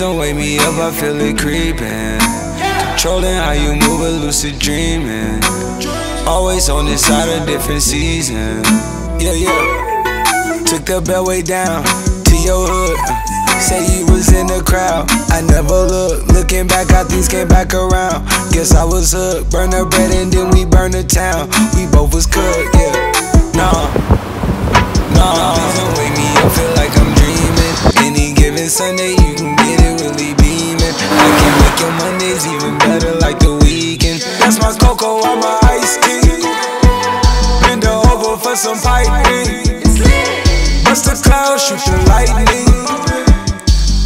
Don't wake me up, I feel it creeping. Trolling how you move, a lucid dreaming. Always on this side, a different season. Yeah, yeah. Took the beltway down to your hood. Say you was in the crowd, I never looked. Looking back, how things came back around. Guess I was hooked. Burn the bread and then we burn the town. We both was cooked, yeah. Nah. Please don't wake me up, feel like I'm dreaming. Any given Sunday, you can get it really beaming. I can make your Mondays even better, like the weekend. That's my cocoa on my ice cream. Bend over for some piping. Bust the clouds, shoot the lightning.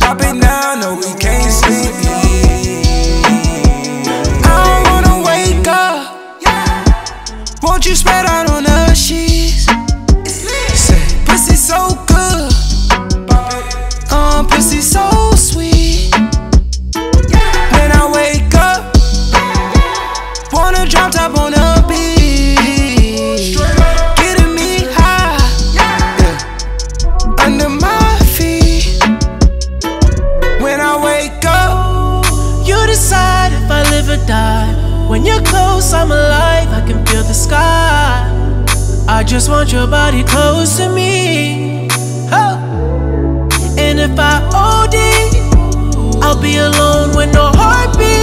Pop it now, no, we can't sleep. I don't wanna wake up. Won't you spread out on the sheets? Say, pussy so good. Pussy so sweet. When I wake up, wanna drop top on a beat. Getting me high, yeah. Under my feet. When I wake up, you decide if I live or die. When you're close, I'm alive, I can feel the sky. I just want your body close to me. Oh. And if I OD, I'll be alone with no heartbeat.